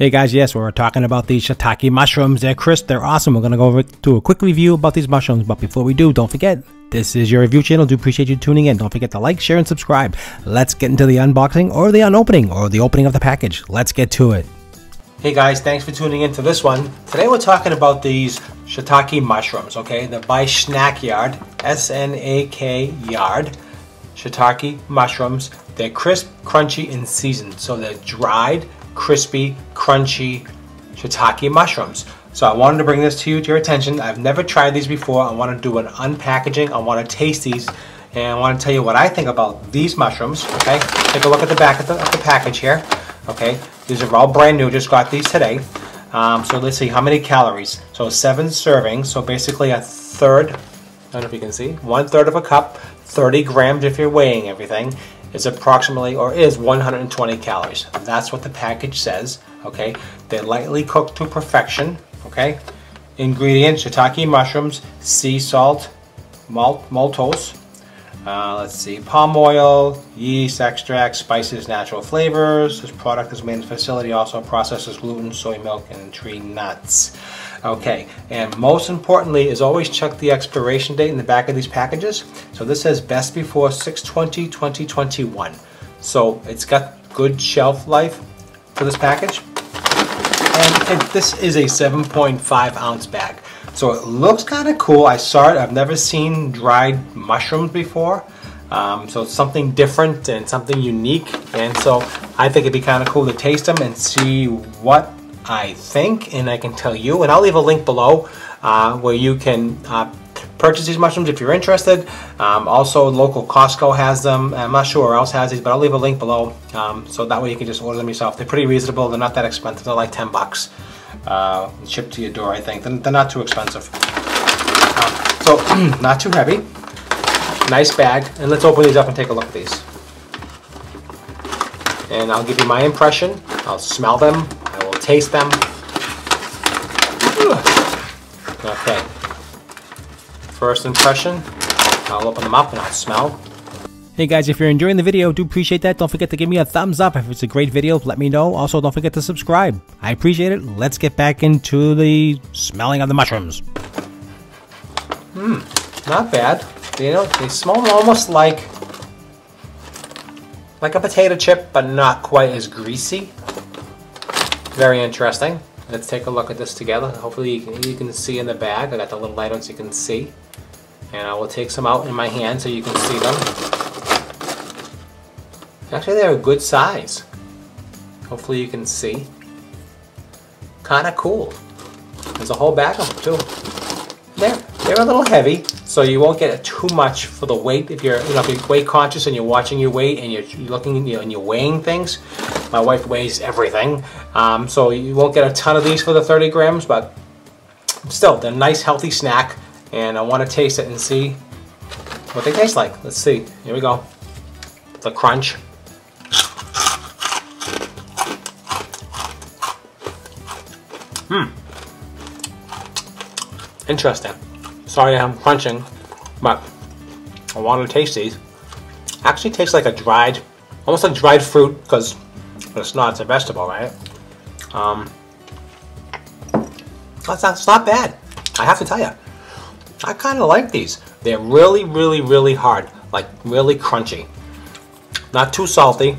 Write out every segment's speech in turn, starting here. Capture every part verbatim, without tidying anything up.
Hey guys, yes, we're talking about these shiitake mushrooms. They're crisp, they're awesome. We're going to go over to a quick review about these mushrooms. But before we do, don't forget, this is Your Review Channel. Do appreciate you tuning in. Don't forget to like, share, and subscribe. Let's get into the unboxing or the unopening or the opening of the package. Let's get to it. Hey guys, thanks for tuning in to this one. Today we're talking about these shiitake mushrooms, okay? They're by Snak Yard, S N A K Yard. Shiitake mushrooms. They're crisp, crunchy, and seasoned. So they're dried, crispy, crunchy shiitake mushrooms. So I wanted to bring this to you, to your attention. I've never tried these before. I want to do an unpackaging. I want to taste these, and I want to tell you what I think about these mushrooms, okay? Take a look at the back of the, of the package here, okay? These are all brand new, just got these today. Um, so let's see, how many calories? So seven servings, so basically a third, I don't know if you can see, one third of a cup, thirty grams if you're weighing everything, is approximately, or is one hundred twenty calories. That's what the package says, okay? They're lightly cooked to perfection, okay? Ingredients, shiitake mushrooms, sea salt, malt, maltose, uh, let's see, palm oil, yeast, extract, spices, natural flavors. This product is made in the facility, also processes gluten, soy milk, and tree nuts. Okay, and most importantly is always check the expiration date in the back of these packages. So this says best before six twenty twenty twenty-one. So it's got good shelf life for this package. And it, this is a seven point five ounce bag. So it looks kind of cool. I saw it. I've never seen dried mushrooms before. Um, so it's something different and something unique. And so I think it'd be kind of cool to taste them and see what I think, and I can tell you, and I'll leave a link below uh, where you can uh, purchase these mushrooms if you're interested. Um, also, local Costco has them. I'm not sure where else has these, but I'll leave a link below um, so that way you can just order them yourself. They're pretty reasonable. They're not that expensive. They're like ten bucks uh, shipped to your door, I think. They're, they're not too expensive. Uh, so, not too heavy. Nice bag, and let's open these up and take a look at these. And I'll give you my impression. I'll smell them. Taste them. Ooh. Okay. First impression. I'll open them up and I'll smell. Hey guys, if you're enjoying the video, do appreciate that. Don't forget to give me a thumbs up. If it's a great video, let me know. Also, don't forget to subscribe. I appreciate it. Let's get back into the smelling of the mushrooms. Hmm. Not bad. You know, they smell almost like like a potato chip, but not quite as greasy. Very interesting. Let's take a look at this together. Hopefully you can, you can see in the bag. I got the little light on so you can see. And I will take some out in my hand so you can see them. Actually, they're a good size. Hopefully you can see. Kind of cool. There's a whole bag of them too. They're, they're a little heavy, so you won't get too much for the weight. If you're, you know, if you're weight conscious and you're watching your weight and you're looking, you know, and you're weighing things. My wife weighs everything, um, so you won't get a ton of these for the thirty grams, but still, they're a nice, healthy snack, and I want to taste it and see what they taste like. Let's see. Here we go. The crunch. Hmm. Interesting. Sorry I'm crunching, but I wanted to taste these. Actually tastes like a dried, almost like dried fruit, because but it's not, it's a vegetable, right? Um, that's not, it's not bad, I have to tell you. I kind of like these. They're really, really, really hard, like really crunchy. Not too salty.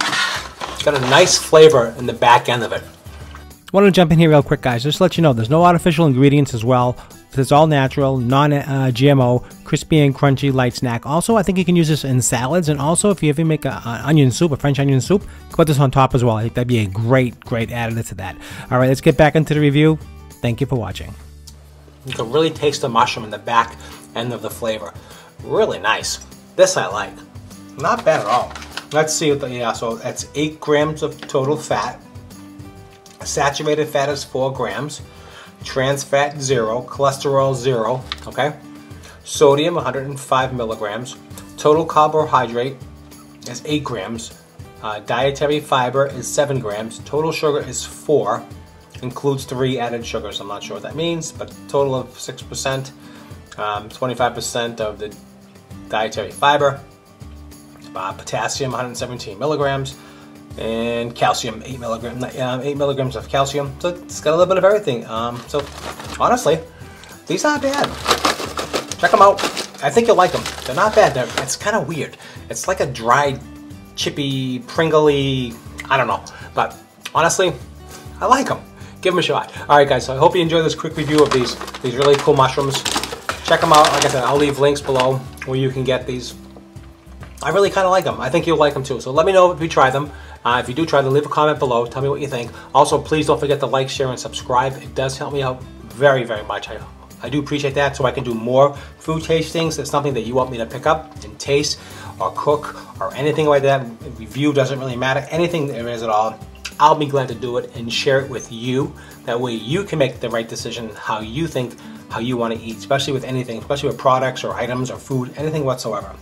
It's got a nice flavor in the back end of it. I want to jump in here real quick, guys. Just to let you know, there's no artificial ingredients as well. It's all natural, non-G M O, uh, crispy and crunchy light snack. Also, I think you can use this in salads, and also if you ever make an onion soup, a French onion soup, put this on top as well. I think that'd be a great, great additive to that. All right, let's get back into the review. Thank you for watching. You can really taste the mushroom in the back end of the flavor. Really nice. This I like. Not bad at all. Let's see what the, yeah, so that's eight grams of total fat. Saturated fat is four grams. Trans fat zero, cholesterol zero, okay? Sodium one hundred five milligrams. Total carbohydrate is eight grams. Uh, dietary fiber is seven grams. Total sugar is four. Includes three added sugars. I'm not sure what that means, but total of six percent. Um, twenty-five percent of the dietary fiber. Uh, potassium one hundred seventeen milligrams. and calcium, eight milligrams, um, eight milligrams of calcium. So it's got a little bit of everything. Um, so honestly, these aren't bad. Check them out. I think you'll like them. They're not bad. They're, it's kind of weird. It's like a dried, chippy, pringly, I don't know. But honestly, I like them. Give them a shot. All right, guys. So I hope you enjoyed this quick review of these these really cool mushrooms. Check them out. Like I said, I'll leave links below where you can get these. I really kind of like them. I think you'll like them too. So let me know if you try them. Uh, if you do try them, leave a comment below. Tell me what you think. Also, please don't forget to like, share, and subscribe. It does help me out very, very much. I, I do appreciate that, so I can do more food tastings. It's something that you want me to pick up and taste or cook or anything like that. Review doesn't really matter. Anything there is at all, I'll be glad to do it and share it with you. That way you can make the right decision how you think, how you want to eat, especially with anything, especially with products or items or food, anything whatsoever.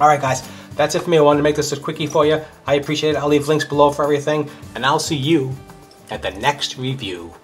All right, guys, that's it for me. I wanted to make this a quickie for you. I appreciate it. I'll leave links below for everything, and I'll see you at the next review.